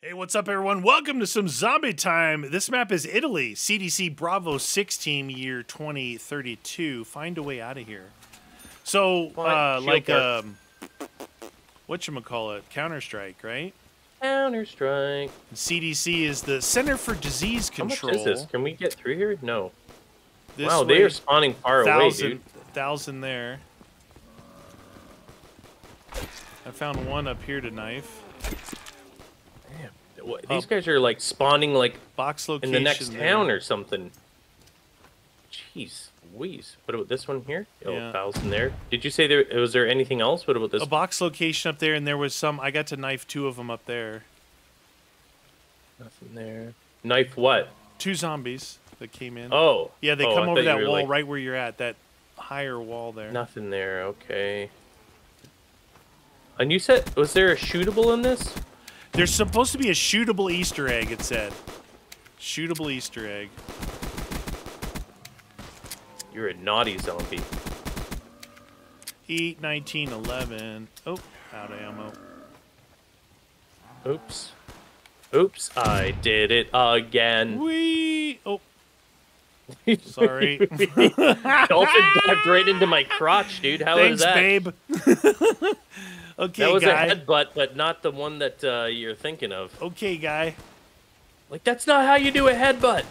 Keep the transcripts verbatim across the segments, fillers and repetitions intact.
Hey, what's up everyone? Welcome to some zombie time. This map is Italy, C D C Bravo sixteen, year twenty thirty-two. Find a way out of here. So, uh, like, um, whatchamacallit, Counter Strike, right? Counter Strike. C D C is the Center for Disease Control. How much is this? Can we get through here? No. This wow, way, they are spawning far thousand, away, dude. Thousand there. I found one up here to knife. What, these guys are like spawning like box location in the next there. town or something. Jeez, wheeze. What about this one here? Oh, yeah. Thousand there. Did you say there was there anything else? What about this? A box location up there, and there was some. I got to knife two of them up there. Nothing there. Knife what? Two zombies that came in. Oh, yeah, they oh, come I over that wall like... right where you're at. That higher wall there. Nothing there. Okay. And you said, was there a shootable in this? There's supposed to be a shootable Easter egg, it said. Shootable Easter egg. You're a naughty zombie. Eat nineteen eleven. Oh, out of ammo. Oops. Oops, I did it again. Wee! Oh. Sorry. Dolphin dived right into my crotch, dude. How Thanks, is that? Thanks, babe. Okay, that was guy. a headbutt, but not the one that uh, you're thinking of. Okay, guy. Like, that's not how you do a headbutt.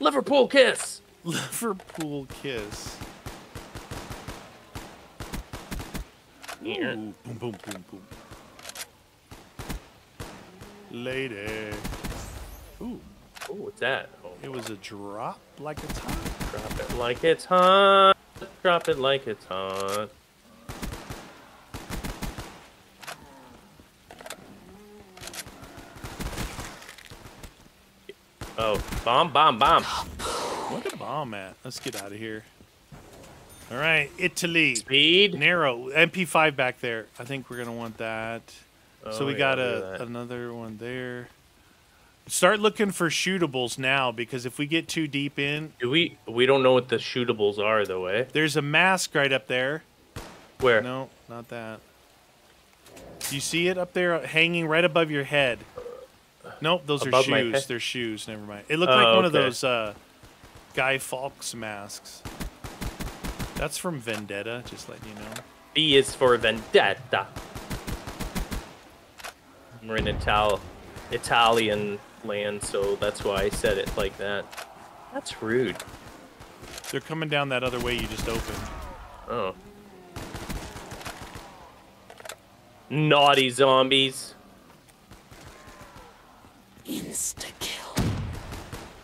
Liverpool kiss. Liverpool kiss. Yeah. Ooh, boom, boom, boom, boom. Later. Ooh. Oh, what's that? Oh, it was a drop like it's hot. Drop it like it's hot. Drop it like it's hot. Oh, bomb, bomb, bomb. What a bomb, man. Let's get out of here. All right, Italy. Speed. Narrow. M P five back there. I think we're going to want that. Oh, so we yeah, got a, another one there. Start looking for shootables now, because if we get too deep in... Do we we don't know what the shootables are, though, eh? There's a mask right up there. Where? No, not that. You see it up there hanging right above your head? Nope, those Above are shoes. They're shoes. Never mind. It looked oh, like one okay. of those uh, Guy Fawkes masks. That's from Vendetta, just letting you know. B is for Vendetta. We're in Ital Italian land, so that's why I said it like that. That's rude. They're coming down that other way you just opened. Oh. Naughty zombies. Insta-kill.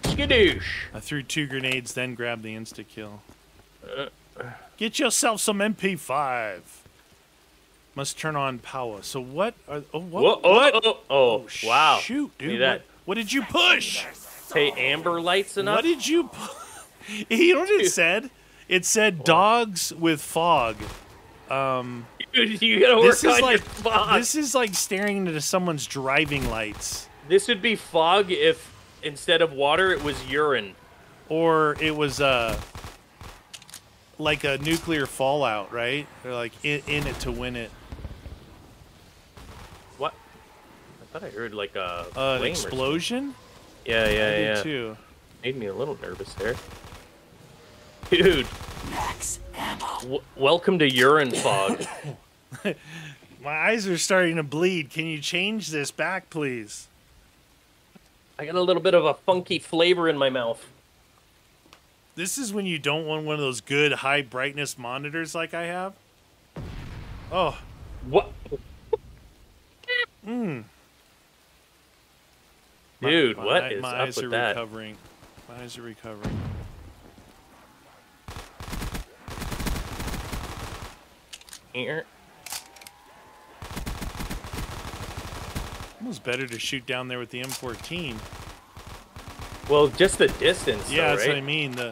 Skadoosh. I threw two grenades, then grabbed the insta-kill. Uh, uh. Get yourself some M P five. Must turn on power. So what? Are, oh, what? Whoa, oh, what? Oh, oh, oh, oh, wow. Shoot, dude. What, what did you push? Hey, amber lights enough? What did you push? You know what it said? It said oh. dogs with fog. Um, Dude, you gotta work this on is your like, fog. This is like staring into someone's driving lights. This would be fog if, instead of water, it was urine. Or it was, uh, like a nuclear fallout, right? They're like, in, in it to win it. What? I thought I heard, like, a uh, an explosion? Yeah, yeah, I yeah. did too. Made me a little nervous there. Dude. Max ammo. W welcome to urine fog. My eyes are starting to bleed. Can you change this back, please? I got a little bit of a funky flavor in my mouth. This is when you don't want one of those good high brightness monitors like I have. Oh. What? Mmm. Dude, my, my, what is my up eyes with are that? recovering. My eyes are recovering. Here. Almost better to shoot down there with the M fourteen. Well, just the distance. Yeah, though, that's right? what I mean. The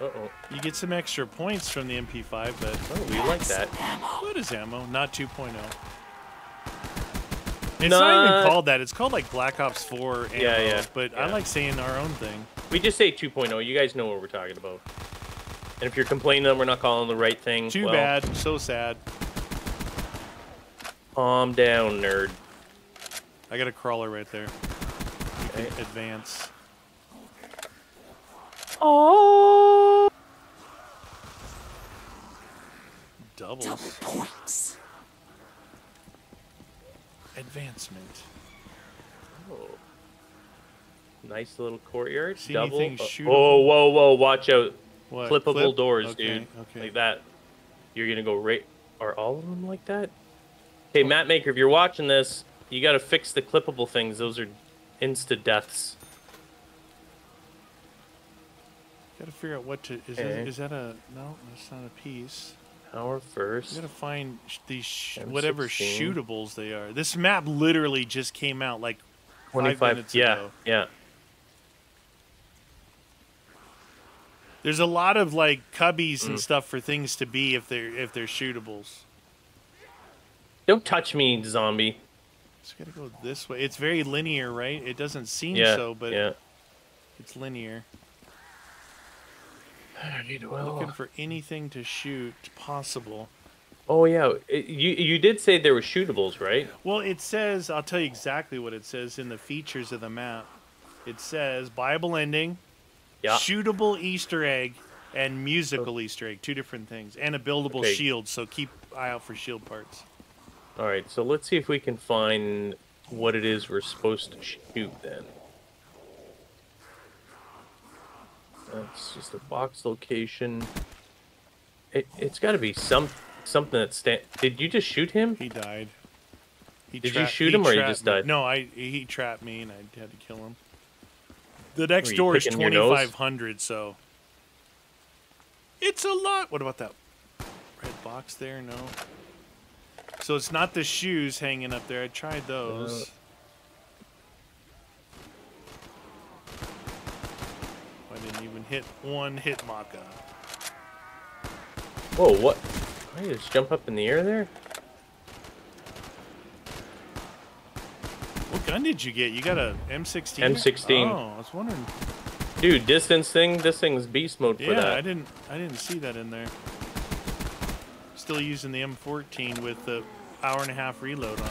uh oh, you get some extra points from the M P five, but oh, we like that. Ammo. What is ammo? Not two point oh. It's nah. not even called that. It's called like Black Ops four ammo. Yeah, yeah. But yeah. I like saying our own thing. We just say two point oh. You guys know what we're talking about. And if you're complaining that we're not calling the right thing, too well, bad. So sad. Calm down, nerd. I got a crawler right there. You can hey. advance. Oh! Doubles. Double points. Advancement. Oh. Nice little courtyard. See Double. Oh, whoa, whoa, whoa! Watch out! What? Clippable Clip? doors, okay, dude. Okay. Like that. You're gonna go right. Are all of them like that? Hey, map maker, if you're watching this, you gotta fix the clippable things. Those are insta deaths. Gotta figure out what to. Is, okay. that, is that a no? That's not a piece. Our first. You gotta find these sh M sixteen. Whatever shootables they are. This map literally just came out like five minutes yeah, ago. Yeah. There's a lot of like cubbies mm. and stuff for things to be if they're if they're shootables. Don't touch me, zombie. Just gotta go this way. It's very linear, right? It doesn't seem yeah, so, but yeah. it's linear. I need oil. I'm looking for anything to shoot possible. Oh yeah, it, you you did say there were shootables, right? Well, it says I'll tell you exactly what it says in the features of the map. It says Bible ending. Yeah. Shootable Easter egg and musical Easter egg, two different things, and a buildable okay. shield. So keep eye out for shield parts. All right, so let's see if we can find what it is we're supposed to shoot then. That's just a box location. It it's got to be some something that stand. Did you just shoot him? He died. He Did you shoot him or he just died? Me. No, I he trapped me and I had to kill him. The next door is twenty-five hundred, so it's a lot. What about that red box there? No. So it's not the shoes hanging up there. I tried those. Uh, I didn't even hit one hit Maka. Whoa, what? Can I just jump up in the air there? What gun did you get? You got a M sixteen? M sixteen. Oh, I was wondering. Dude, distance thing. This thing's beast mode for yeah, that. Yeah, I didn't. I didn't see that in there. Still using the M fourteen with the hour and a half reload on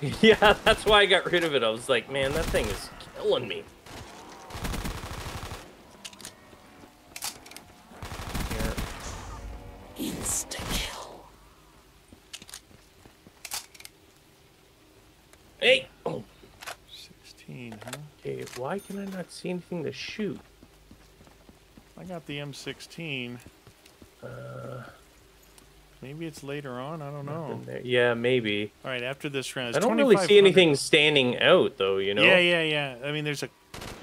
it. Yeah, that's why I got rid of it. I was like, man, that thing is killing me. Here. Insta kill. Hey. Oh. Huh? Okay, why can I not see anything to shoot? I got the M sixteen. Uh, maybe it's later on. I don't know. There. Yeah, maybe. All right, after this round, I don't really see anything standing out, though. You know? Yeah, yeah, yeah. I mean, there's a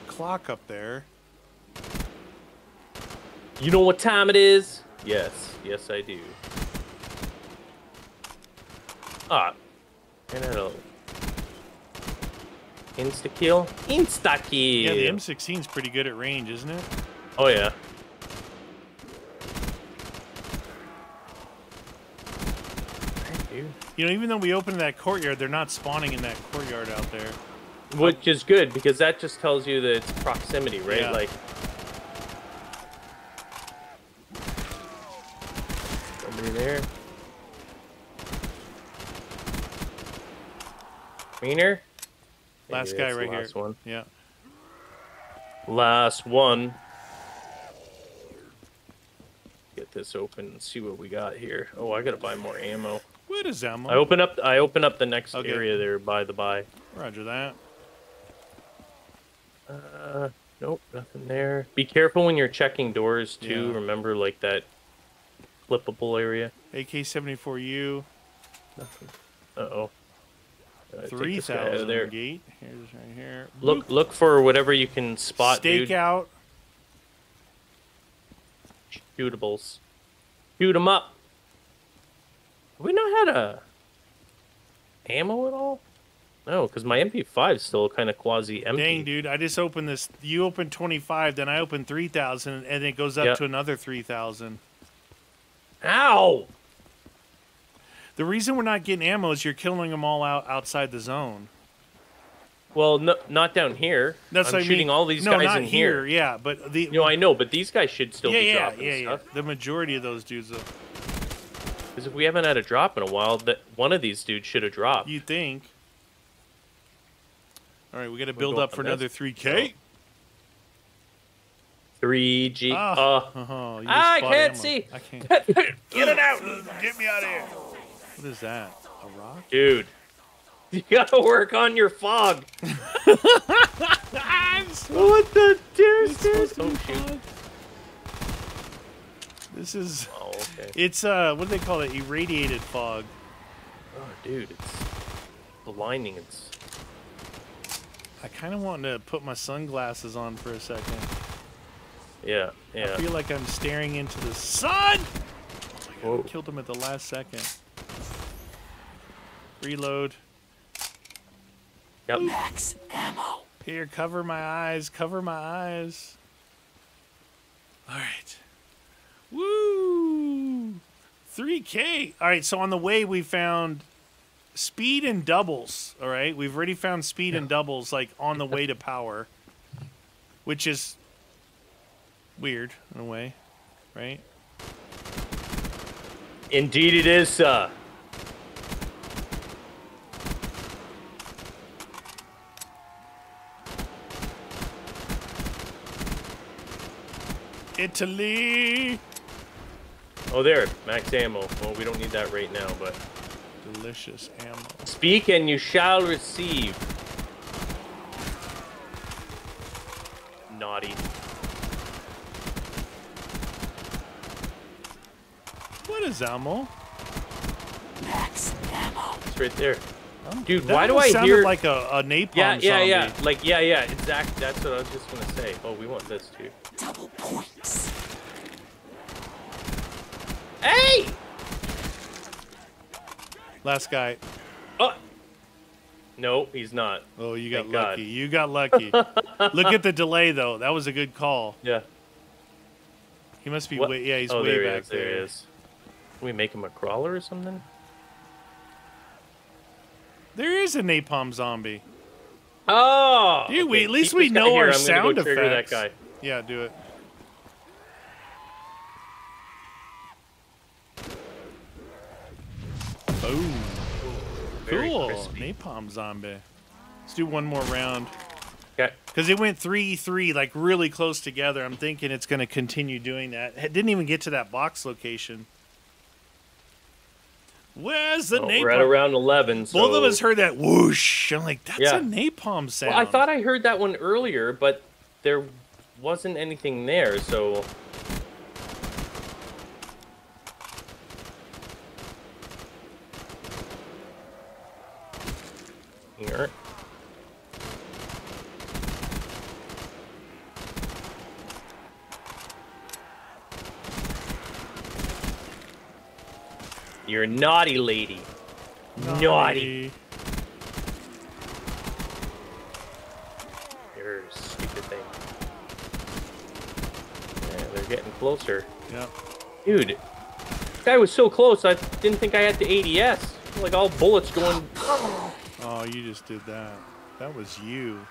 clock up there. You know what time it is? Yes, yes, I do. Ah, and I don't. Insta kill, insta kill. Yeah, the M sixteen's pretty good at range, isn't it? Oh yeah. Thank you. You know, even though we opened that courtyard, they're not spawning in that courtyard out there. Which is good because that just tells you that it's proximity, right? Yeah. Like. Somebody there. Greener. Last guy right last here. One. Yeah. Last one. Get this open and see what we got here. Oh, I gotta buy more ammo. What is ammo? I open up. I open up the next okay. area there by the by. Roger that. Uh, nope, nothing there. Be careful when you're checking doors too. Yeah. Remember, like that flippable area. A K seventy-four U. Nothing. Uh oh. Three thousand gate. Here's right here. Look, Boop. look for whatever you can spot. Stake dude. out. Shootables. Shoot them up. Have we not had a ammo at all? No, because my M P five is still kind of quasi empty. Dang, dude! I just opened this. You opened twenty-five, then I opened three thousand, and it goes up yep. to another three thousand. Ow! The reason we're not getting ammo is you're killing them all out outside the zone. Well, no, not down here. That's I'm what I shooting mean. all these no, guys not in here. here. Yeah, but the no, I know, but these guys should still yeah, be yeah, dropping yeah, stuff. Yeah. The majority of those dudes. Because if we haven't had a drop in a while, that one of these dudes should have dropped. You think? All right, we got to build up for another three K. three G. Oh, uh, oh, you I can't ammo. see. I can't. Get it out. Get me out of here. What is that? A rock? Dude, you got to work on your fog. I'm what the deuce, dude? Oh, shoot. This is... Oh, okay. It's, uh, what do they call it? Irradiated fog. Oh, dude, it's... The lining, it's... I kind of want to put my sunglasses on for a second. Yeah, yeah. I feel like I'm staring into the sun! Oh my God, I killed him at the last second. Reload. Yep. Max ammo. Here, cover my eyes, cover my eyes. All right. Woo! three K! All right, so on the way we found... Speed and doubles, all right? We've already found speed yeah. and doubles, like, on the way to power. Which is weird, in a way, right? Indeed it is, uh... Italy! Oh, there. Max ammo. Well, we don't need that right now, but... Delicious ammo. Speak and you shall receive. Naughty. What is ammo? Max ammo. It's right there. Um, Dude, why do I hear like a, a napalm yeah, yeah, zombie? Yeah, yeah, like yeah, yeah, exactly. That's what I was just gonna say. Oh, we want this too. Double points. Hey! Last guy. Oh. No, he's not. Oh, you got Thank lucky. God. You got lucky. Look at the delay, though. That was a good call. Yeah. He must be what? way... Yeah, he's oh, way there back he is, there. there. He is. Can we make him a crawler or something? There is a napalm zombie. Oh! Dude, okay. we, at least we know our here. sound I'm gonna go trigger effects. That guy. Yeah, do it. Oh, cool. Crispy. Napalm zombie. Let's do one more round. Okay. Because it went three three, like really close together. I'm thinking it's going to continue doing that. It didn't even get to that box location. Where's the oh, napalm? We're at around eleven. So... Both of us heard that whoosh. I'm like, that's yeah. a napalm sound. Well, I thought I heard that one earlier, but there wasn't anything there, so... Here. You're a naughty lady. Naughty. naughty. You're a stupid thing. Yeah, they're getting closer. Yeah. Dude, this guy was so close, I didn't think I had the A D S. Like all bullets going... Oh, you just did that. That was you.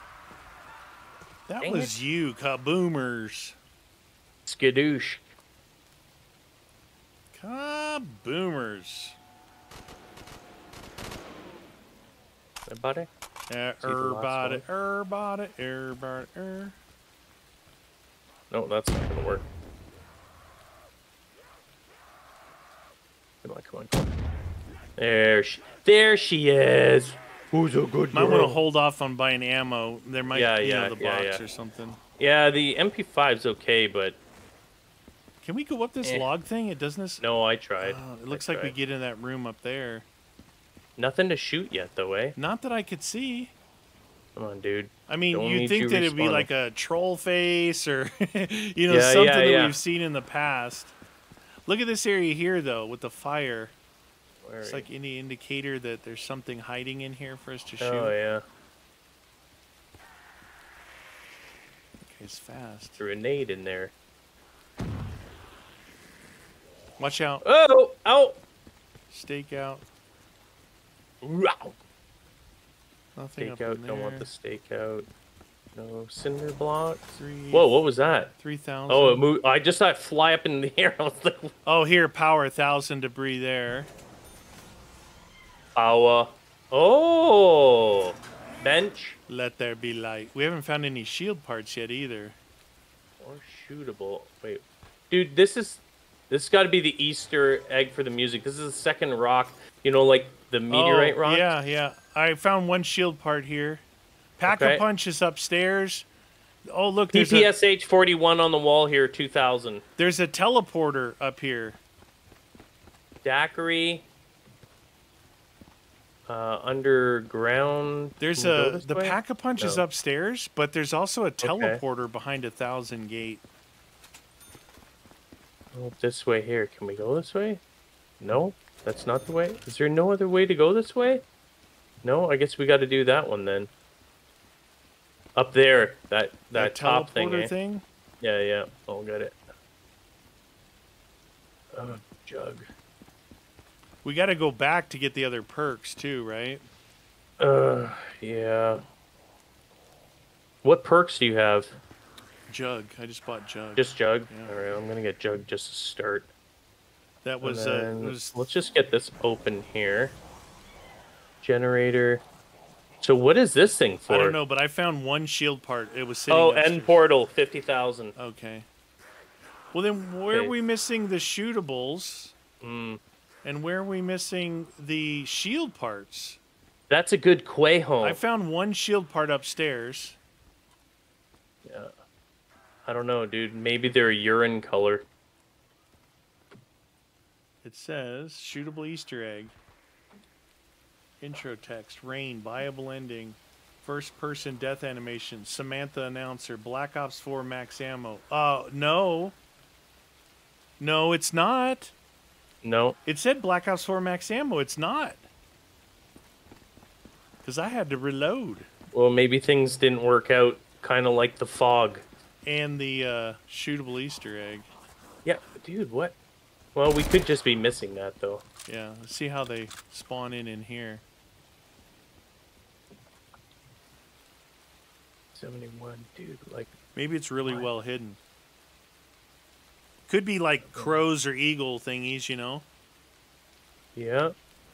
That Dang was it. you, kaboomers. Skadoosh. Kaboomers. Everybody? Yeah, everybody, everybody, everybody, er. No, that's not going to work. Come on, come on, come on. There she, there she is. Who's a good Might girl? want to hold off on buying ammo. There might yeah, be yeah, the yeah, box yeah. or something. Yeah, the M P five's okay, but... Can we go up this eh. log thing? It doesn't... This... No, I tried. Oh, it looks I like tried. we get in that room up there. Nothing to shoot yet, though, eh? Not that I could see. Come on, dude. I mean, Don't you'd think you that respond. it'd be like a troll face or, you know, yeah, something yeah, yeah. that we've seen in the past. Look at this area here, though, with the fire. It's like any indicator that there's something hiding in here for us to shoot. Oh, yeah. Okay, it's fast. Threw a nade in there. Watch out. Oh! Ow! Stake out. Wow. Nothing up in there. Stake out. Don't want the stake out. No cinder block. Three, Whoa! What was that? Three thousand. Oh, it moved. I just saw it fly up in the air. I was like, oh, here, power thousand debris there. Power. Oh! Bench. Let there be light. We haven't found any shield parts yet either. Or shootable. Wait. Dude, this is... This has got to be the Easter egg for the music. This is the second rock. You know, like the meteorite oh, rock? Yeah, yeah. I found one shield part here. Pack-a-Punch okay. is upstairs. Oh, look. P P S H forty-one on the wall here, two thousand. There's a teleporter up here. Daiquiri. Uh, underground. There's a... The Pack-a-Punch no. is upstairs, but there's also a teleporter okay. behind a thousand gate. Oh, this way here. Can we go this way? No, that's not the way. Is there no other way to go this way? No, I guess we got to do that one then. Up there, that that, that top thing, eh? thing. Yeah, yeah. Oh, got it. Oh, Jug. We got to go back to get the other perks too, right? Uh, yeah. What perks do you have? Jug. I just bought Jug. Just Jug? Yeah. Alright, I'm gonna get Jug just to start. That was, uh, was... Let's just get this open here. Generator. So what is this thing for? I don't know, but I found one shield part. It was sitting... Oh, upstairs. End portal, fifty thousand. Okay. Well then, where okay. are we missing the shootables? Mm. And where are we missing the shield parts? That's a good quay home. I found one shield part upstairs. Yeah. I don't know, dude. Maybe they're a urine color. It says, shootable Easter egg. Intro text, rain, buyable ending, first-person death animation, Samantha announcer, Black Ops four max ammo. Uh, no. No, it's not. No. It said Black Ops four max ammo. It's not. Because I had to reload. Well, maybe things didn't work out, kind of like the fog. And the uh, shootable Easter egg. Yeah, dude, what? Well, we could just be missing that, though. Yeah, let's see how they spawn in in here. seventy-one, dude, like... Maybe it's really what? well hidden. Could be like crows or eagle thingies, you know? Yeah,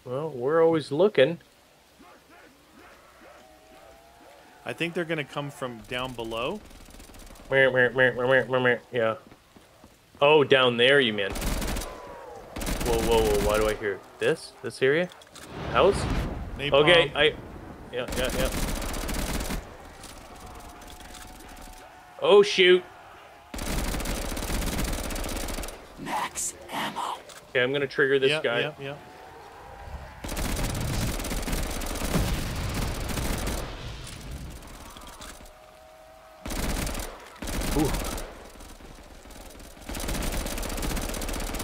well, we're always looking. I think they're going to come from down below. Yeah. Oh, down there, you mean? Whoa, whoa, whoa! Why do I hear this? This area? House? Napalm. Okay, I. Yeah, yeah, yeah. Oh shoot! Max ammo. Okay, I'm gonna trigger this yeah, guy. Yeah, yeah.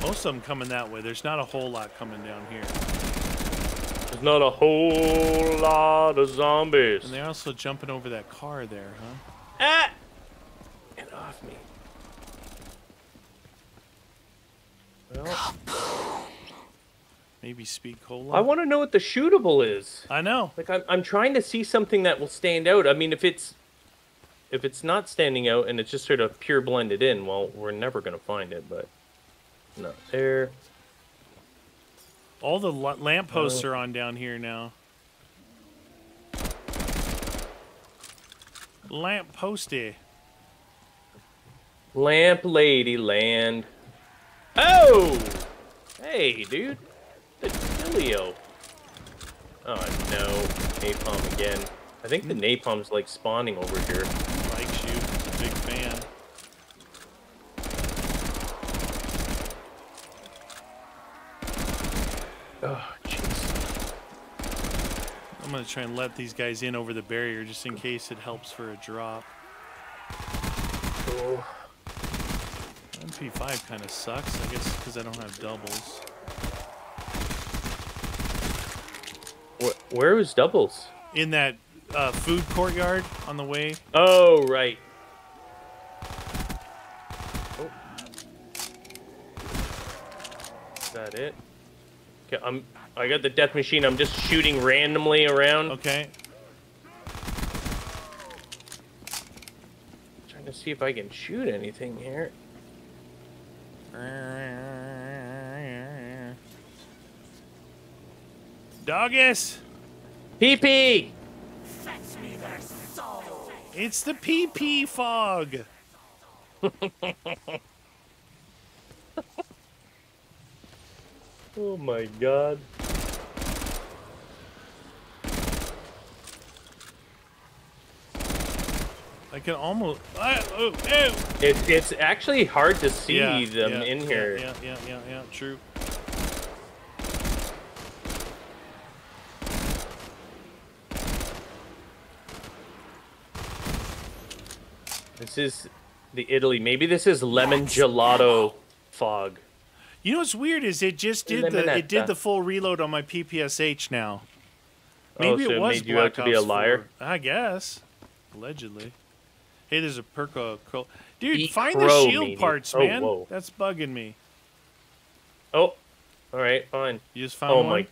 Most of them coming that way. There's not a whole lot coming down here. There's not a whole lot of zombies. And they're also jumping over that car there, huh? Ah! Get off me. Well, maybe speak whole lot. I want to know what the shootable is. I know. Like I'm, I'm trying to see something that will stand out. I mean, if it's, if it's not standing out and it's just sort of pure blended in, well, we're never gonna find it, but. Not there. All the lampposts oh. are on down here now. Lamp posty. Lamp lady land. Oh! Hey, dude. The Delio. Oh, no. Napalm again. I think the napalm's like spawning over here. Likes you. It's a big fan. Oh, jeez. I'm going to try and let these guys in over the barrier just in case it helps for a drop. Cool. M P five kind of sucks, I guess, because I don't have doubles. Where, where was doubles? In that uh, food courtyard on the way. Oh, right. Oh. Is that it? Okay, I'm, I got the death machine. I'm just shooting randomly around. Okay. Trying to see if I can shoot anything here. Doggies! Pee-pee! It's the P P fog. Oh my god. I can almost. Uh, oh, oh. It's it's actually hard to see yeah, them yeah, in yeah, here. Yeah, yeah, yeah, yeah. True. This is the Italy. Maybe this is lemon gelato fog. You know what's weird is it just did Lemonetta. the it did the full reload on my P P S H now. Maybe oh, so it was it made you out to be a liar. four, I guess, allegedly. Hey, there's a perco. Dude, Eat find the shield meaning. parts, man. Oh, whoa. That's bugging me. Oh, all right, fine. You just found oh, one? My.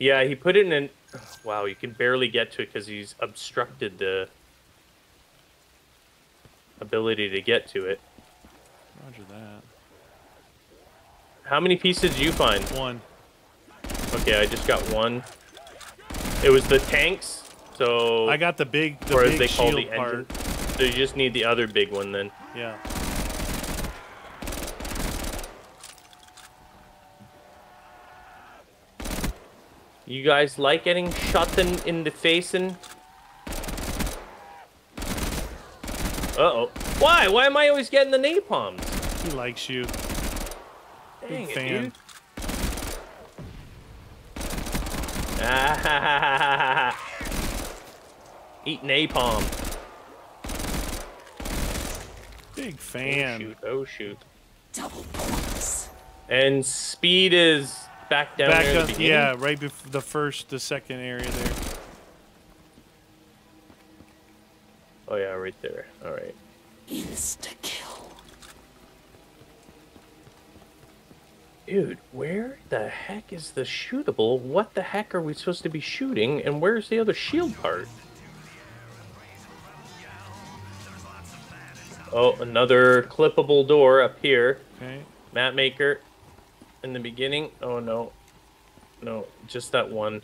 Yeah, he put it in an... Wow, you can barely get to it because he's obstructed the ability to get to it. Roger that. How many pieces did you find? One. Okay, I just got one. It was the tanks. So I got the big, the or as big they call the engine. Part. So you just need the other big one then. Yeah. You guys like getting shot in, in the face and? Uh-oh. Why? Why am I always getting the napalms? He likes you. Dang Good it, fan. dude. Ah, ha, ha, ha, ha. Eat napalm. Big fan. Oh shoot, oh shoot. Double points. And speed is back down back there. Up, the yeah, right before the first, the second area there. Oh yeah, right there. All right. Insta kill. Dude, where the heck is the shootable? What the heck are we supposed to be shooting? And where's the other shield part? Oh, another clippable door up here. Okay. Map maker in the beginning. Oh, no. No, just that one.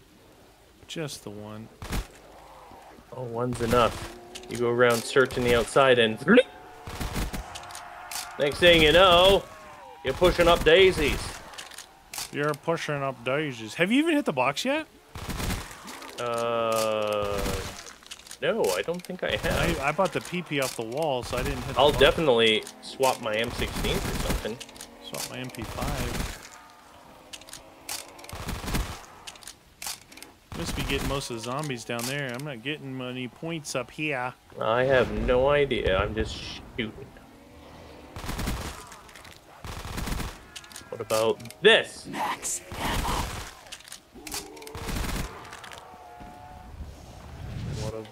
Just the one. Oh, one's enough. You go around searching the outside and... Next thing you know, you're pushing up daisies. You're pushing up daisies. Have you even hit the box yet? Uh... No, I don't think I have. I, I bought the P P off the wall, so I didn't hit the I'll wall. definitely swap my M sixteen for something. Swap my M P five. Must be getting most of the zombies down there. I'm not getting many points up here. I have no idea. I'm just shooting. What about this? Max ammo.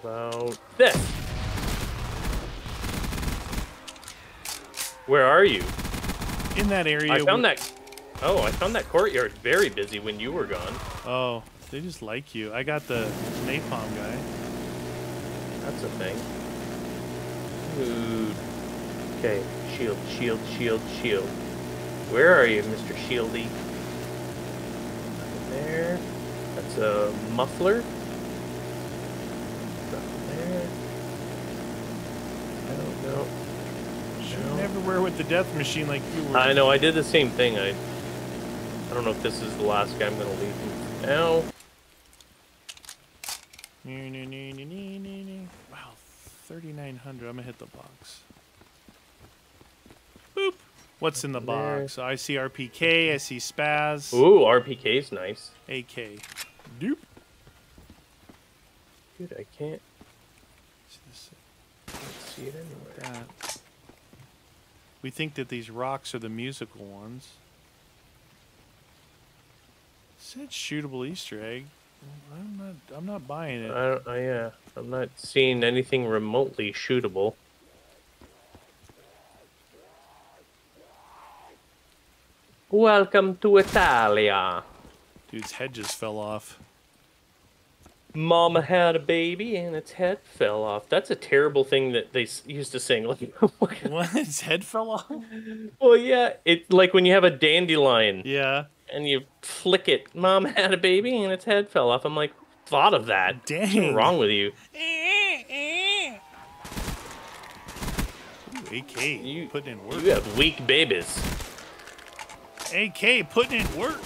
About this. Where are you? In that area. I found that. Oh, I found that courtyard very busy when you were gone. Oh, they just like you. I got the napalm guy. That's a thing. Dude. Okay, shield, shield, shield, shield. Where are you, Mister Shieldy? There. That's a muffler. No. Shooting everywhere with the death machine like you were. I know, I did the same thing. I I don't know if this is the last guy I'm gonna leave him. Ow. Wow, thirty-nine hundred. I'm gonna hit the box. Boop. What's in the box? I see R P K, I see Spaz. Ooh, R P K's nice. A K. Doop. Dude, I can't. See it anywhere. That. We think that these rocks are the musical ones. It said shootable Easter egg. I'm not. I'm not buying it. I don't, I, yeah, I'm not seeing anything remotely shootable. Welcome to Italia. Dude's head just fell off. Mama had a baby and its head fell off. That's a terrible thing that they used to sing. Like, what? Its head fell off? Well, yeah. It's like when you have a dandelion. Yeah. And you flick it. Mom had a baby and its head fell off. I'm like, thought of that. Dang. What's wrong with you? A K you, putting in work. You have weak babies. A K putting in work.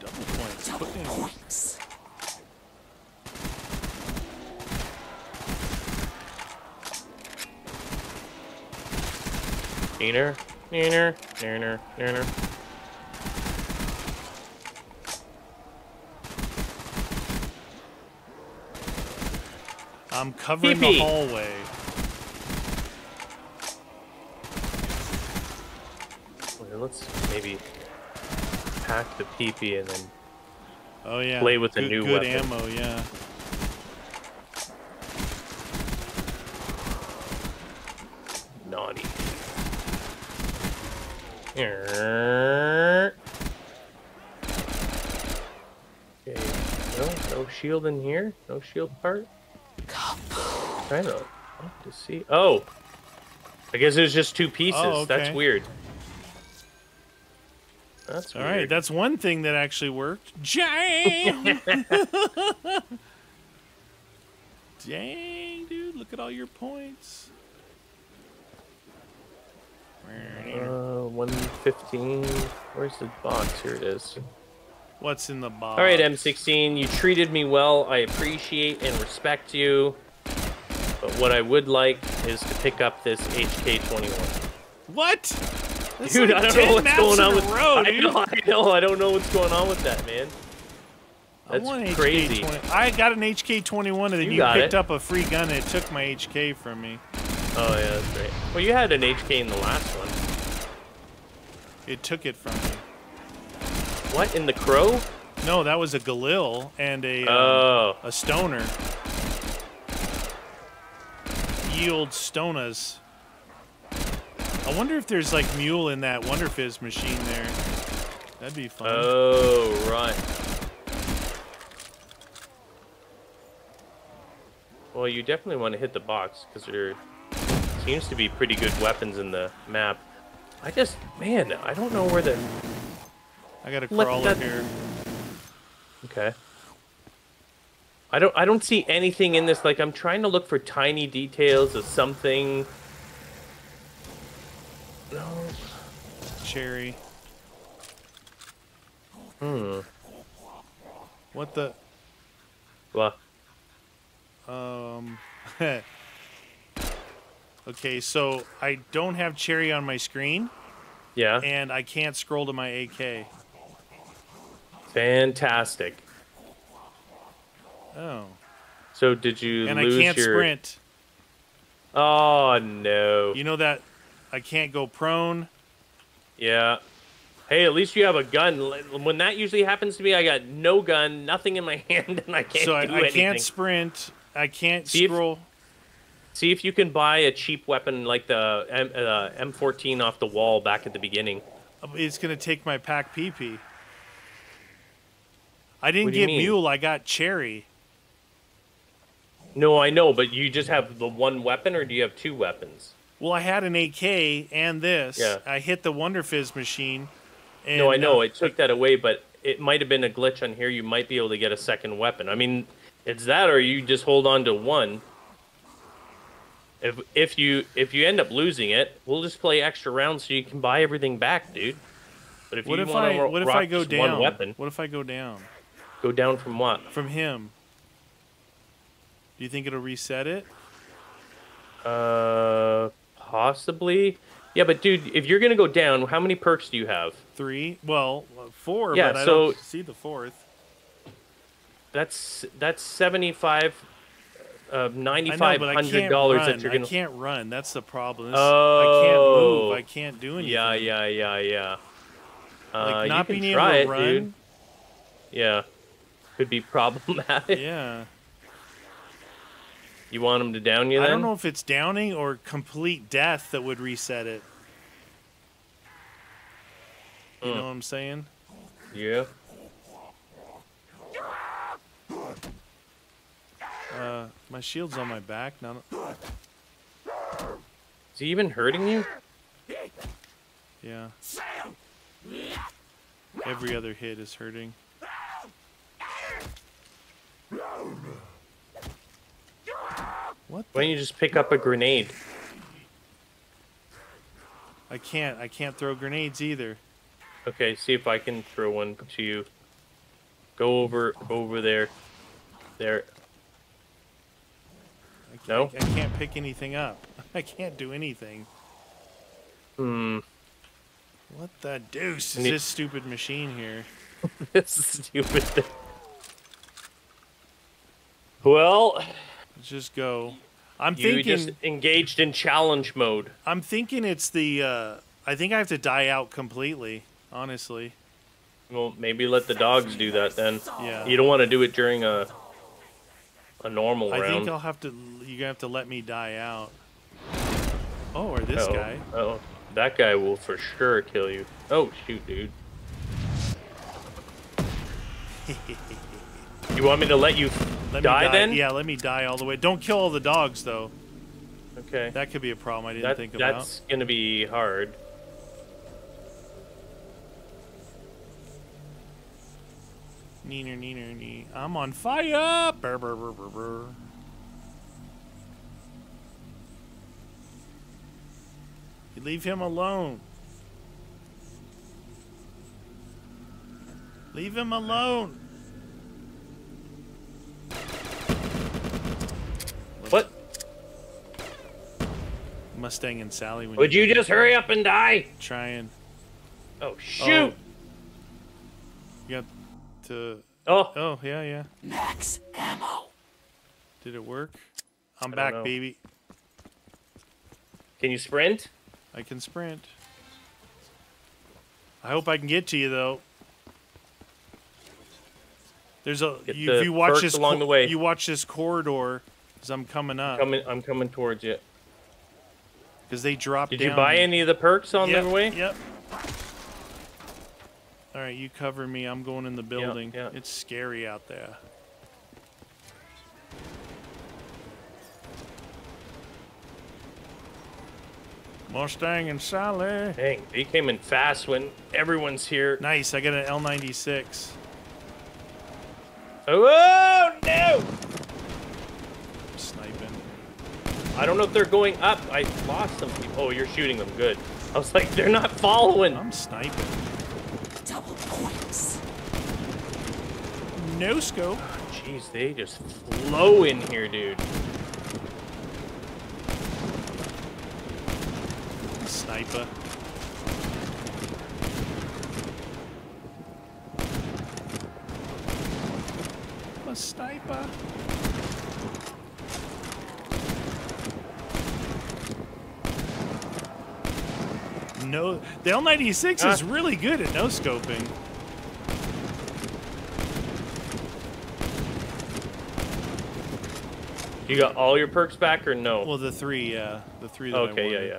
Double points. Double putting points. In work. Neener, neener, neener, neener. I'm covering P P the hallway. Well, let's maybe pack the P P and then oh, yeah. play with good, a new good weapon. Good ammo, yeah. Naughty. Okay, no, no shield in here. No shield part. Trying to look to see. Oh, I guess it was just two pieces. Oh, okay. That's weird. That's all weird. Right. That's one thing that actually worked. Jang! Dang, dude! Look at all your points. Uh, one fifteen. Where's the box? Here it is. What's in the box? All right, M sixteen. You treated me well. I appreciate and respect you. But what I would like is to pick up this H K twenty-one. What? That's dude, like I don't know what's going on with road, I, know, I know, I don't know what's going on with that, man. That's I want crazy. H K twenty. I got an H K twenty-one and then you, you picked it. up a free gun and it took my H K from me. Oh yeah, that's great. Well, you had an H K in the last one. It took it from me. What, in the Crow? No, that was a Galil and a oh. um, a Stoner. Yield Stonas. I wonder if there's like mule in that Wonder Fizz machine there. That'd be fun. Oh, right. Well, you definitely want to hit the box because there seems to be pretty good weapons in the map. I just, man, I don't know where the... I gotta crawl in here. Okay. I don't I don't see anything in this. Like, I'm trying to look for tiny details of something. No. Cherry. Hmm. What the? What? Um. Okay, so I don't have Cherry on my screen. Yeah. And I can't scroll to my A K. Fantastic. Oh. So did you and lose your... And I can't your... sprint. Oh, no. You know that I can't go prone? Yeah. Hey, at least you have a gun. When that usually happens to me, I got no gun, nothing in my hand, and I can't so do I, anything. So I can't sprint. I can't see scroll. If, see if you can buy a cheap weapon like the M, uh, M fourteen off the wall back at the beginning. It's going to take my pack P P. I didn't get mule. I got Cherry. No, I know, but you just have the one weapon, or do you have two weapons? Well, I had an A K and this. Yeah. I hit the Wonder Fizz machine. And, no, I know. Uh, it took that away, but it might have been a glitch on here. You might be able to get a second weapon. I mean, it's that, or you just hold on to one. If if you if you end up losing it, we'll just play extra rounds so you can buy everything back, dude. But if what you if want I, to what rock if I go just down? one weapon, what if I go down? Go down from what? From him. Do you think it'll reset it? Uh, possibly. Yeah, but dude, if you're gonna go down, how many perks do you have? Three. Well, four. Yeah, but so I don't see the fourth. That's that's seventy-five, uh, ninety-five hundred dollars that you're gonna. I can't run. That's the problem. This, oh. I can't move. I can't do anything. Yeah, yeah, yeah, yeah. Like uh, not being able to it, run. Dude. Yeah, could be problematic. Yeah. You want him to down you then? I don't know if it's downing or complete death that would reset it. You mm. know what I'm saying? Yeah. Uh, my shield's on my back. Now. Is he even hurting you? Yeah. Every other hit is hurting. What What? Why don't you just pick up a grenade? I can't. I can't throw grenades either. Okay, see if I can throw one to you. Go over, over there. There. I no? I can't pick anything up. I can't do anything. Hmm. What the deuce is this stupid machine here? This is stupid thing. Well... Let's just go. I'm you thinking... You just engaged in challenge mode. I'm thinking it's the... Uh, I think I have to die out completely, honestly. Well, maybe let the dogs do that then. Yeah. You don't want to do it during a... A normal I round. I think I'll have to... You're going to have to let me die out. Oh, or this uh-oh. guy. Uh-oh. That guy will for sure kill you. Oh, shoot, dude. You want me to let you let die, die then? Yeah, let me die all the way. Don't kill all the dogs, though. Okay. That could be a problem I didn't that, think about. That's going to be hard. Neener, neener, nee. I'm on fire! Burr, burr, burr, burr, burr. You leave him alone. Leave him alone. What? Mustang and Sally. When Would you, you just hurry up and die? Trying. Oh shoot! Oh. You got to. Oh. Oh yeah yeah. Max ammo. Did it work? I'm I back, baby. Can you sprint? I can sprint. I hope I can get to you though. There's a you, the if you watch this along the way. You watch this corridor because I'm coming up. I'm coming, I'm coming towards you. Because they dropped. Did down. you buy any of the perks on yep, the way? Yep. All right, you cover me. I'm going in the building. Yep, yep. It's scary out there. Mustang and Sally. Dang, they came in fast when everyone's here. Nice, I got an L ninety-six. Oh, no! Sniping. I don't know if they're going up. I lost some people. Oh, you're shooting them. Good. I was like, they're not following. I'm sniping. Double points. No scope. Jeez, oh, they just flow in here, dude. Sniper. A sniper. No, the L ninety-six ah. is really good at no scoping. You got all your perks back or no? Well, the three, yeah, the three. That okay, I wanted. yeah, yeah.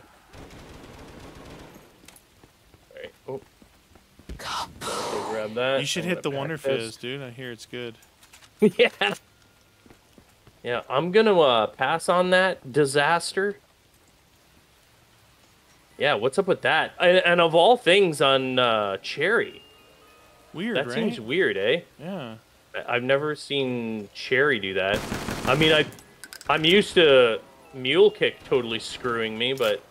Grab that. You should hit the Wonder Fizz, dude. I hear it's good. Yeah. Yeah, I'm going to uh, pass on that disaster. Yeah, what's up with that? And, and of all things on uh, Cherry. Weird, right? That seems weird, eh? Yeah. I've never seen Cherry do that. I mean, I, I'm used to Mule Kick totally screwing me, but...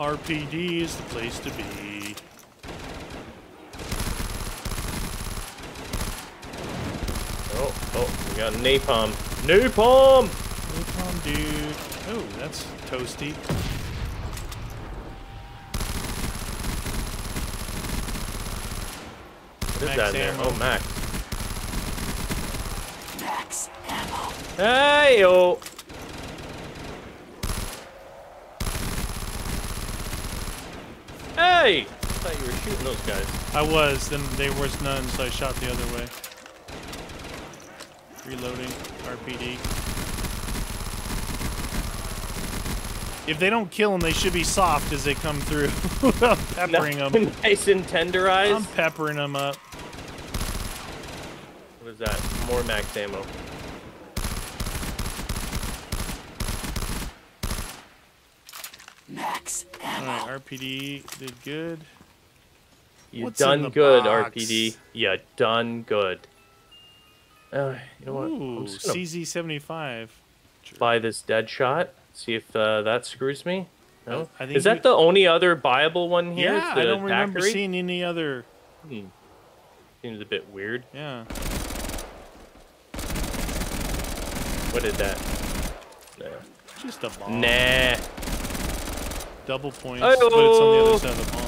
R P D is the place to be. Oh, oh, we got napalm. Napalm! Napalm, dude. Oh, that's toasty. What is that there? Oh, Max. Max ammo. Hey, yo. Hey! I thought you were shooting those guys. I was, then there was none, so I shot the other way. Reloading, R P D. If they don't kill them, they should be soft as they come through. I'm peppering no, them. Nice and tenderized. I'm peppering them up. What is that? More max ammo. Max ammo. All right, R P D did good. You What's done good, box? R P D. You done good. Uh, you know Ooh, what? I'm just gonna C Z seventy-five. Buy this Deadshot. See if uh, that screws me. No. I think Is that we... the only other buyable one here? Yeah, the I don't Daiquiri? remember seeing any other. Hmm. Seems a bit weird. Yeah. What did that? No. Just a bomb. Nah. Double points, oh. but it's on the other side of the bomb.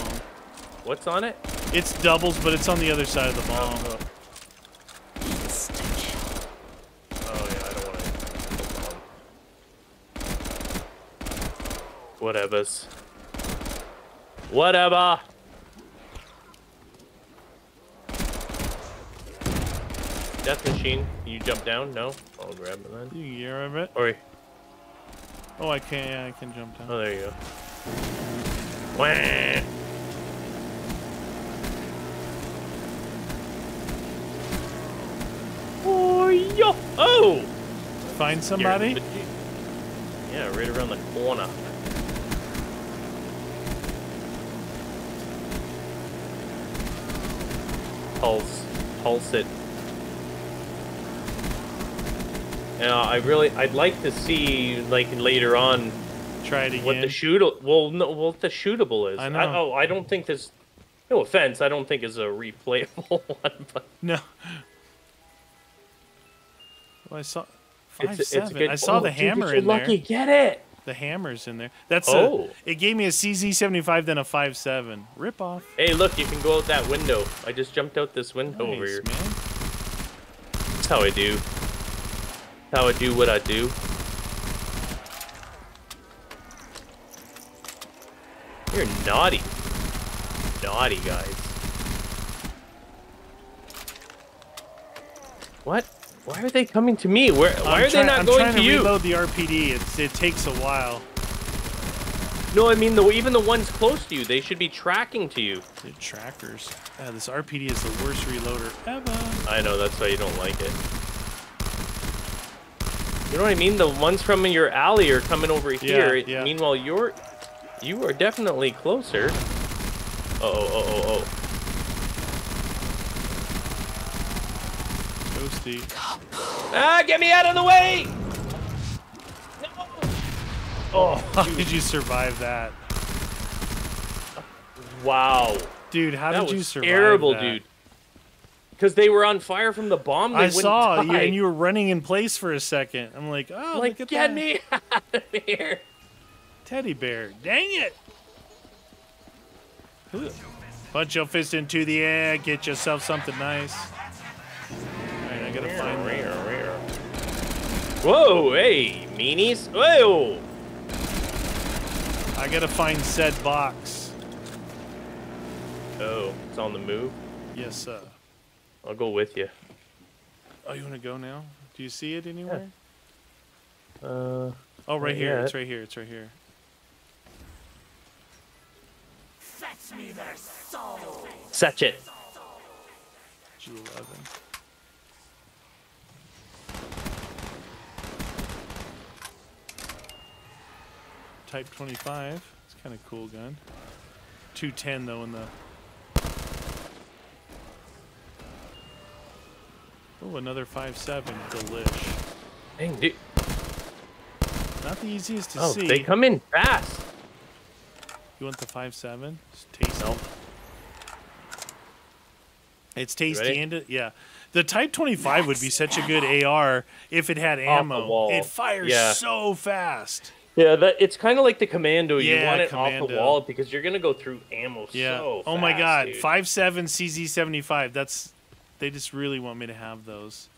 What's on it? It's doubles, but it's on the other side of the bomb. Oh, oh yeah, I don't want to. Whatevers. Whatever. Death machine. Can you jump down? No. I'll grab it then. You can grab it. Or... Oh, I can. Yeah, I can jump down. Oh, there you go. Wah! Oh, yo! Oh! Find somebody? Yeah, right around the corner. Pulse. Pulse it. Now, I really, I'd like to see, like, later on... Try it again. What the shootable... Well, no, what the shootable is. I know. I, oh, I don't think this... No offense, I don't think it's a replayable one, but... No. Well, I saw five it's, seven. It's good, I saw oh, the hammer dude, in lucky. there. Lucky, get it. The hammer's in there. That's oh. a, it gave me a C Z seventy-five, then a five seven. Rip off. Hey, look, you can go out that window. I just jumped out this window nice, over here. Man. That's how I do. That's how I do what I do. You're naughty, naughty guys. What? Why are they coming to me? Where? Why I'm are they not I'm going to, to you? I'm trying to reload the R P D. It's, it takes a while. No, I mean, the, even the ones close to you, they should be tracking to you. They're trackers. Yeah, this R P D is the worst reloader ever. I know, that's why you don't like it. You know what I mean? The ones from your alley are coming over here. Yeah, yeah. Meanwhile, you're, you are definitely closer. Uh oh, oh, oh, oh. Toasty. Ah, get me out of the way! No! Oh, how dude. did you survive that? Wow. Dude, how that did you survive terrible, that? That was terrible, dude. Because they were on fire from the bomb, they I wouldn't saw, die. and you were running in place for a second. I'm like, oh, like, look at get that. me out of here. Teddy bear, dang it. Ooh. Punch your fist into the air, get yourself something nice. All right, I gotta find rare, rare. Whoa, hey, meanies. Whoa. I gotta find said box. Oh, it's on the move? Yes, sir. I'll go with you. Oh, you want to go now? Do you see it anywhere? Yeah. Uh. Oh, right here. Yet. It's right here. It's right here. Fetch me their soul. Fetch it. G eleven. Type twenty-five. It's kind of cool gun. two ten though in the. Oh, another five seven. Delish. Dang, dude. Not the easiest to oh, see. Oh, they come in fast. You want the five seven? It's tasty. No. It's tasty. And it, yeah. The Type twenty-five Max would be such ammo. a good A R if it had ammo. It fires yeah. so fast. Yeah, that, it's kind of like the Commando. You yeah, want it Commando. off the wall because you're going to go through ammo yeah. so fast. Oh, my God. Dude. five seven C Z seventy-five. That's... They just really want me to have those.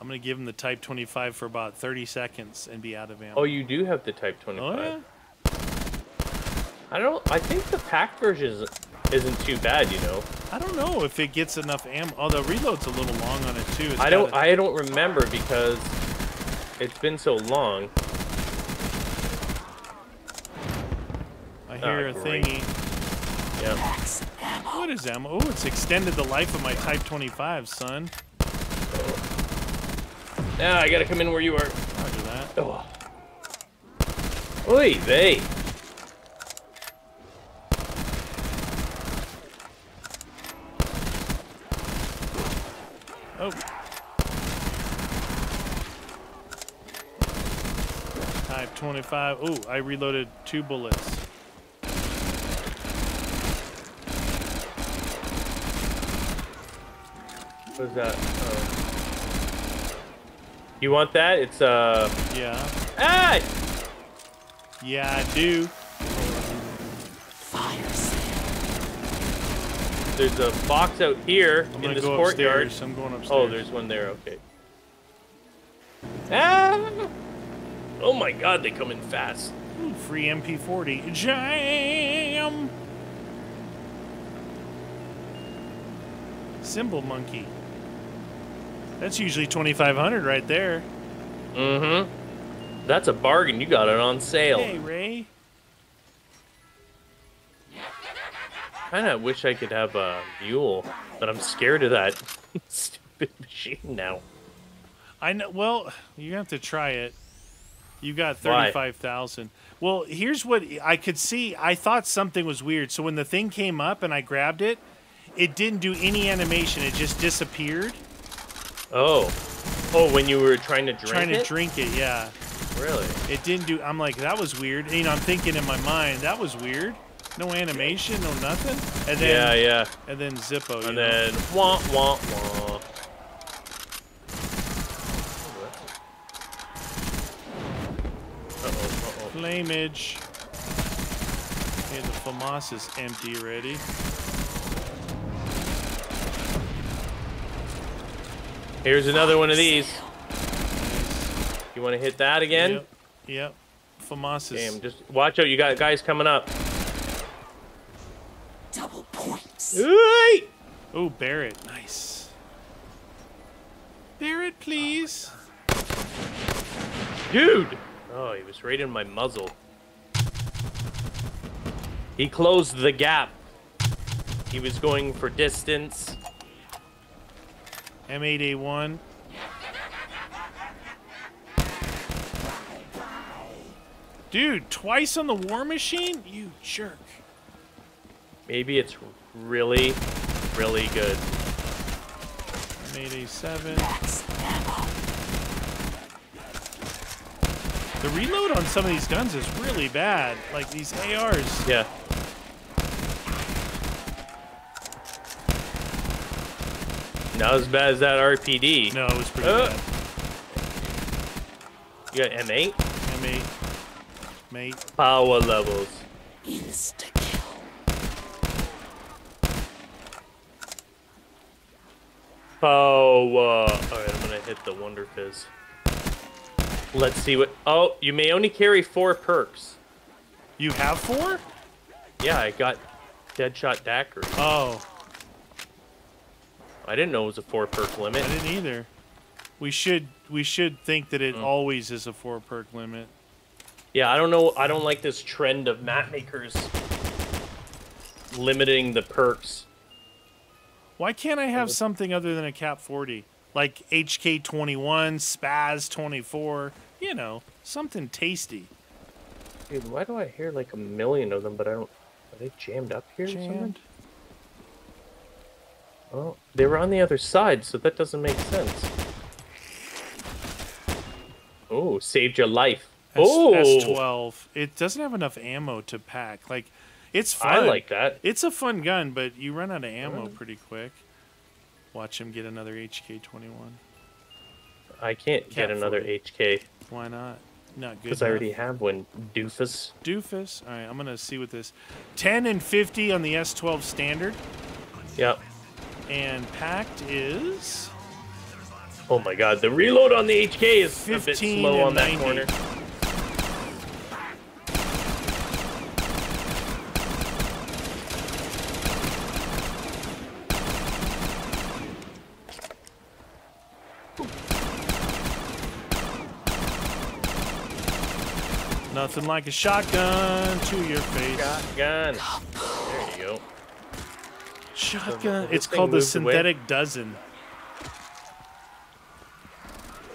I'm going to give them the Type twenty-five for about thirty seconds and be out of ammo. Oh, you do have the Type twenty-five. Oh, yeah. I don't... I think the pack version isn't too bad, you know. I don't know if it gets enough ammo. Oh, the reload's a little long on it, too. It's I don't a... I don't remember because it's been so long. I hear oh, a great. thingy. Yep. What is ammo? Oh, it's extended the life of my Type twenty-five, son. Now oh. ah, I gotta come in where you are. Roger that. Oh. Oy vey. Oh. Type twenty-five. Ooh, I reloaded two bullets. What is that? Uh, you want that? It's uh. Yeah. Ah! Yeah, I do. Fire. There's a box out here I'm in this go courtyard. Upstairs. I'm going upstairs. Oh, there's one there. Okay. Ah! Oh my God, they come in fast. Ooh, free M P forty. Jam. Symbol monkey. That's usually twenty-five hundred right there. Mm-hmm. That's a bargain. You got it on sale. Hey, Ray. Kind of wish I could have a mule, but I'm scared of that stupid machine now. I know. Well, you have to try it. You got thirty-five thousand. Well, here's what I could see. I thought something was weird. So when the thing came up and I grabbed it, it didn't do any animation. It just disappeared. Oh. Oh, when you were trying to drink it? Trying to it? drink it, yeah. Really? It didn't do... I'm like, that was weird. And, you know, I'm thinking in my mind, that was weird. No animation, no nothing. And then, yeah, yeah. And then Zippo, you And know? then... Wah, wah, wah. Uh-oh, uh-oh. Flamage. Okay, the Famas is empty already. Here's another one of these. You want to hit that again? Yep. Yep. Famas. Damn, just watch out. You got guys coming up. Double points. Oh, Barrett. Nice. Barrett, please. Dude. Oh, he was right in my muzzle. He closed the gap. He was going for distance. M eight A one. Dude, twice on the war machine? You jerk. Maybe it's really, really good. M eight A seven. The reload on some of these guns is really bad. Like these A Rs. Yeah. Not as bad as that R P D. No, it was pretty uh. bad. You got M eight? M eight. Mate. Power levels. Insta-kill. Oh, uh, alright, I'm gonna hit the Wonder Fizz. Let's see what... Oh, you may only carry four perks. You have four? Yeah, I got Deadshot Dacker. Oh. I didn't know it was a four perk limit. I didn't either. We should we should think that it mm. always is a four perk limit. Yeah, I don't know. I don't like this trend of map makers limiting the perks. Why can't I have something other than a cap forty? Like H K twenty-one, Spas twenty-four, you know, something tasty. Dude, why do I hear like a million of them, but I don't... Are they jammed up here? Jammed? Or something? Well, they were on the other side, so that doesn't make sense. Oh, saved your life. That's, oh, that's twelve. It doesn't have enough ammo to pack. Like, it's fun. I like that. It's a fun gun, but you run out of ammo pretty quick. Watch him get another H K twenty-one. I can't Cat get another H K. Why not? Not good. Because I already have one. Doofus. Doofus. All right, I'm gonna see what this. ten and fifty on the S twelve standard. Yep. And packed is... Oh my God, the reload on the H K is a bit slow on that corner. Nothing like a shotgun to your face. Shotgun. There you go. Shotgun. It's called the synthetic away. dozen.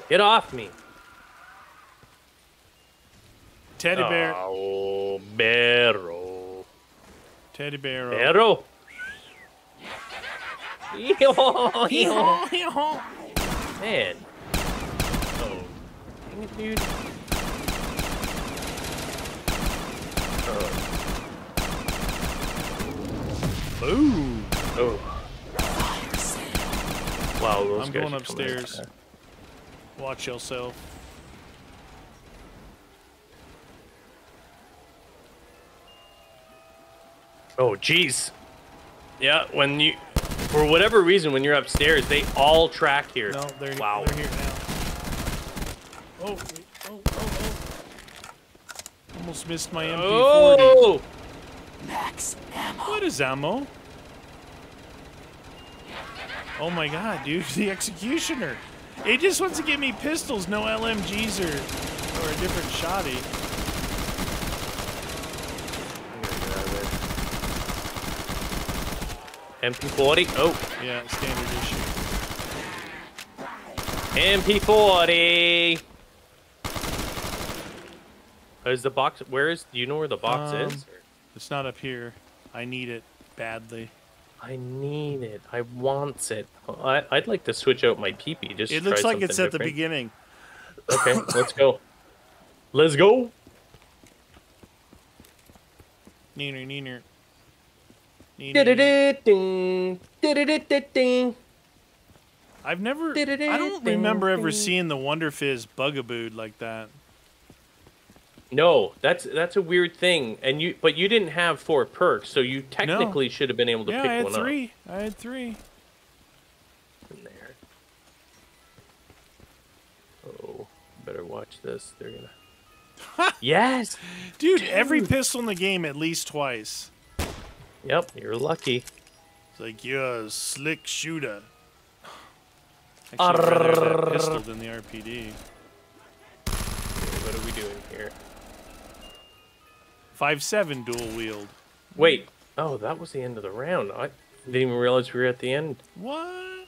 Get off me. Teddy bear. Oh, barrel. Teddy bear. Barrel. Man. Oh. Dang it, dude. Oh. Ooh. Oh. Wow, those I'm guys going upstairs. Watch yourself. Oh, jeez. Yeah, when you, for whatever reason, when you're upstairs, they all track here. No, they're, wow. they're here now. Oh, oh, oh, oh. Almost missed my M P forty. Oh! Max ammo. What is ammo? Oh my god, dude, the Executioner. It just wants to give me pistols, no L M Gs or, or a different shotty. M P forty. Oh. Yeah, standard issue. M P forty. Is the box? Where is? Do you know where the box um, is? It's not up here. I need it badly. I need it. I want it. I, I'd like to switch out my peepee. Just it looks try like it's at different. The beginning. Okay, let's go. Let's go. Neener, neener. I've never, I don't remember ever seeing the Wonder Fizz bugaboo like that. No, that's that's a weird thing, and you but you didn't have four perks, so you technically no. should have been able to yeah, pick I had one three. up. Yeah, I had three. In there. Oh, better watch this. They're gonna. Yes, dude, dude. Every pistol in the game at least twice. Yep, you're lucky. It's like you're a slick shooter. Actually, I'd rather have that pistol than the R P D. Okay, what are we doing here? five seven dual wield. Wait. Oh, that was the end of the round. I didn't even realize we were at the end. What?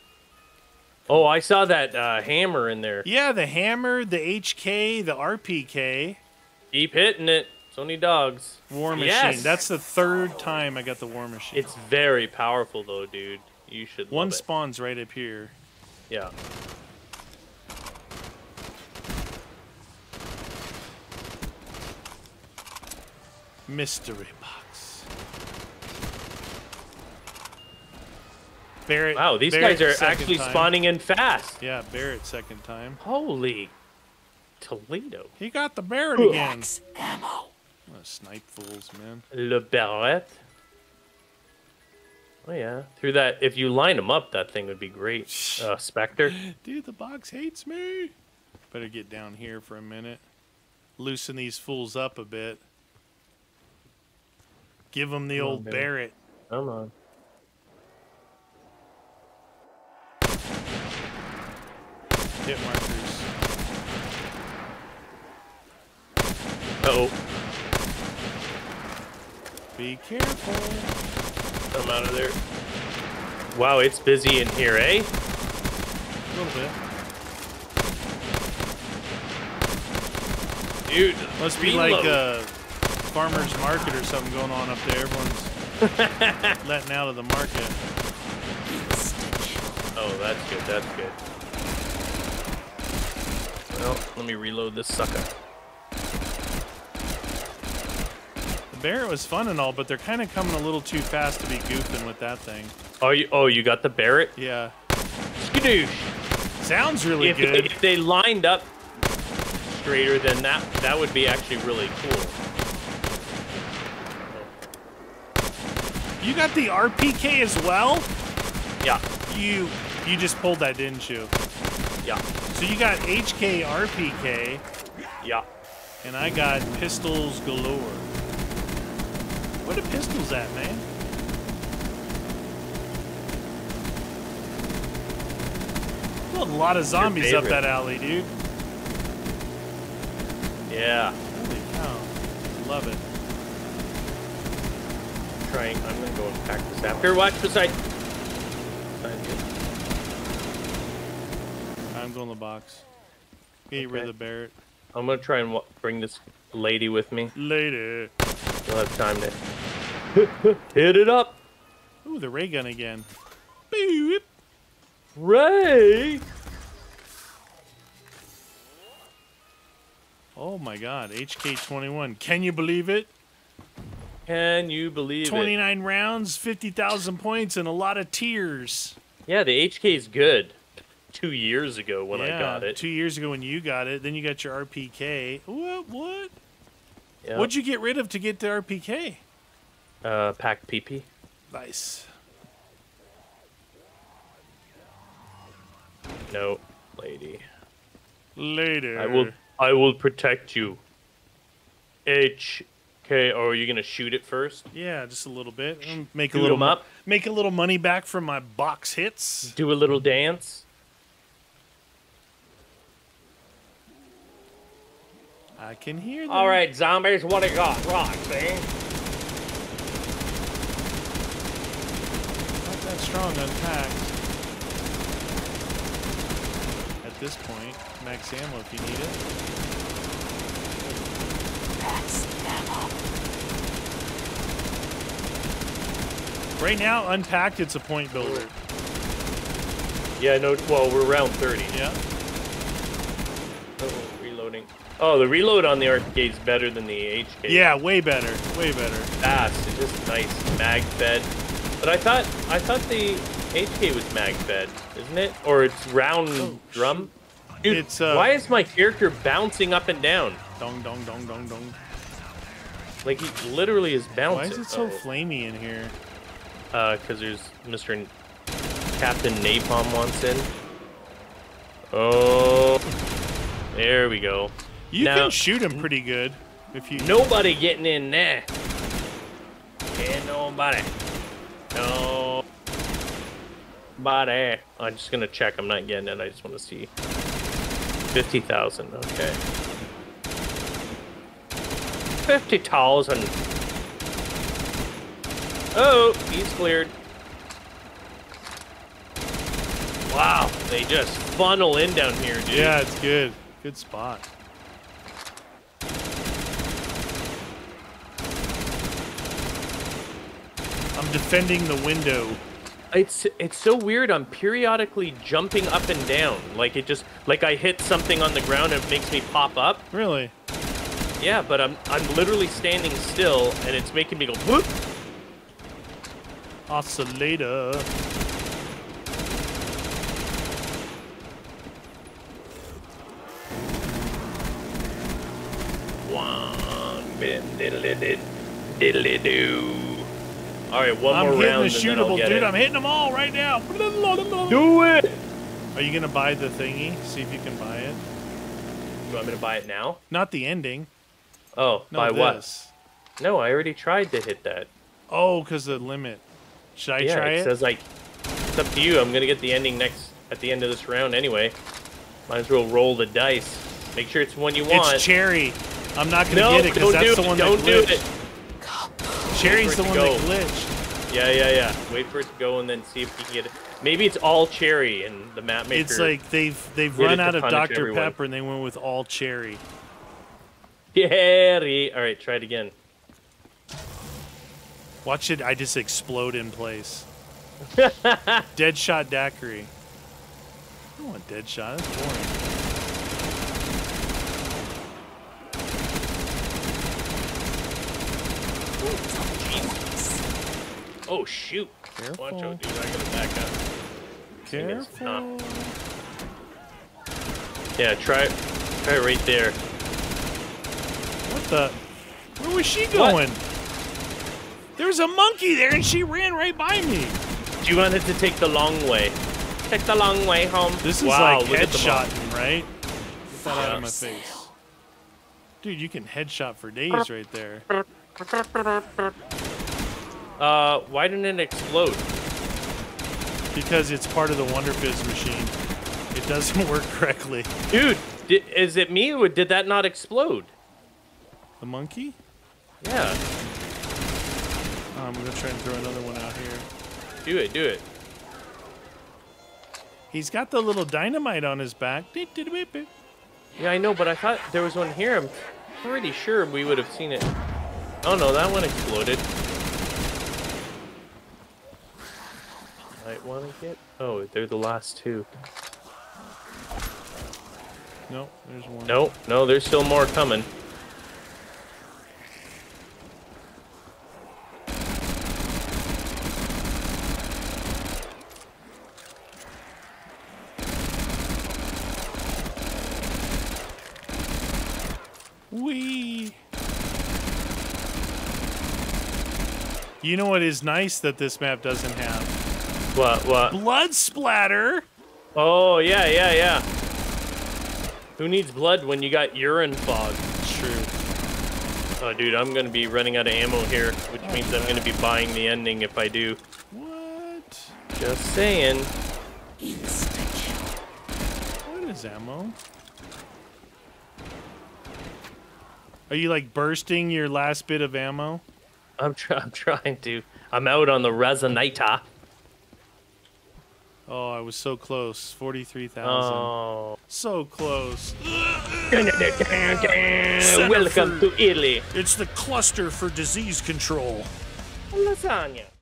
Oh, I saw that uh, hammer in there. Yeah, the hammer, the H K, the R P K. Keep hitting it. Only dogs. War Machine. Yes. That's the third time I got the War Machine. It's very powerful though, dude. You should. One love it. Spawns right up here. Yeah. Mystery box. Barrett. Wow, these Barrett guys are actually time. spawning in fast. Yeah, Barrett second time. Holy Toledo. He got the Barrett Ooh. again. Max ammo. Oh, snipe fools, man. Le Barrett. Oh, yeah. Through that, if you line them up, that thing would be great. Uh, Spectre. Dude, the box hates me. Better get down here for a minute. Loosen these fools up a bit. Give them the Come old on, Barrett. Come on. Hit markers. Uh-oh. Be careful. I'm out of there. Wow, it's busy in here, eh? A little bit. Dude, must be like a farmer's market or something going on up there. Everyone's letting out of the market. Oh, that's good, that's good. Well, let me reload this sucker. Barrett was fun and all, but they're kind of coming a little too fast to be goofing with that thing. Oh, you, oh, you got the Barrett? Yeah. Skadoosh. Sounds really if, good. If they lined up straighter, then that that would be actually really cool. You got the R P K as well? Yeah. You you just pulled that, didn't you? Yeah. So you got H K, R P K. Yeah. And I got pistols galore. Where the pistols at, man? There's a lot of zombies up that alley, dude. Yeah. Holy cow. Love it. I'm trying. I'm going to go and pack this out. Here, watch beside. I'm going to the box. Get okay. rid of the Barrett. I'm going to try and bring this lady with me. Lady. We'll have time to hit it up. Ooh, the ray gun again. Beep. Ray. Oh my God, H K twenty-one. Can you believe it? Can you believe it? twenty-nine rounds, fifty thousand points, and a lot of tears. Yeah, the H K is good. Two years ago when yeah, I got it. Two years ago when you got it. Then you got your R P K. What? What? Yep. What'd you get rid of to get the R P K? Uh, packed P P. Nice. No, lady. Lady. I will. I will protect you. H. Okay, or are you gonna shoot it first? Yeah, just a little bit. Make a little, them up. Make a little money back from my box hits. Do a little dance. I can hear them. All right, zombies, what do you got? Rocks, eh? Not that strong unpacked. At this point, max ammo if you need it. Max ammo. Right now, unpacked, it's a point builder. Yeah, no, well, we're round thirty. Yeah. Uh-oh. Oh, the reload on the R P K is better than the H K. Yeah, way better, way better. Fast, it's just nice mag fed. But I thought, I thought the H K was mag fed, isn't it? Or it's round oh, drum. Dude, it's, uh, why is my character bouncing up and down? Dong, dong, dong, dong, dong. Like he literally is bouncing. Why is it so oh. flamey in here? Uh, because there's Mister N Captain Napalm wants in. Oh, there we go. You now, can shoot him pretty good if you. Nobody getting in there. Ain't nobody. No. Nobody. I'm just gonna check. I'm not getting it. I just want to see. Fifty thousand. Okay. Fifty thousand. Oh, he's cleared. Wow, they just funnel in down here, dude. Yeah, it's good. Good spot. I'm defending the window. It's it's so weird. I'm periodically jumping up and down. Like it just like I hit something on the ground and it makes me pop up. Really? Yeah, but I'm I'm literally standing still and it's making me go whoop. Oscillator. One bit diddly diddly doo. All right, one I'm more round. I'm hitting the shootable, dude. It. I'm hitting them all right now. Do it. Are you gonna buy the thingy? See if you can buy it. Do I'm gonna buy it now? Not the ending. Oh, no, buy this. What? No, I already tried to hit that. Oh, cause the limit. Should I yeah, try it? It says like, it's up to you. I'm gonna get the ending next at the end of this round anyway. Might as well roll the dice. Make sure it's the one you want. It's cherry. I'm not gonna no, get it because that's the it. one don't that glitched. Don't do it. Cherry's the one go. that glitched. Yeah, yeah, yeah. Wait for it to go and then see if you can get it. Maybe it's all cherry and the map maker. It's like they've they've run out of Doctor everyone. Pepper and they went with all cherry. Cherry. All right, try it again. Watch it. I just explode in place. Deadshot Daiquiri. I don't want Deadshot. That's boring. Oh shoot! Careful. Watch out, dude! I gotta back up. Careful. Not... Yeah, try, try it right there. What the? Where was she going? What? There was a monkey there, and she ran right by me. You wanted to take the long way. Take the long way home. This is wow, like headshotting, right? Get that out of my face, dude! You can headshot for days right there. Uh, why didn't it explode? Because it's part of the Wonder Fizz machine. It doesn't work correctly. Dude, did, is it me or did that not explode? The monkey? Yeah. Oh, I'm gonna try and throw another one out here. Do it, do it. He's got the little dynamite on his back. Yeah, I know, but I thought there was one here. I'm Pretty sure we would have seen it. Oh no, that one exploded. Might want to get... Oh, they're the last two. No, there's one. No, no, there's still more coming. Whee! You know what is nice that this map doesn't have? What, what? Blood splatter! Oh, yeah, yeah, yeah. Who needs blood when you got urine fog? It's true. Oh, dude, I'm going to be running out of ammo here, which oh, means I'm going to be buying the ending if I do. What? Just saying. Insta-kill. What is ammo? Are you, like, bursting your last bit of ammo? I'm, try I'm trying to. I'm out on the resonator. Oh, I was so close. forty-three thousand. Oh. So close. Welcome to Italy. It's the cluster for disease control. Lasagna.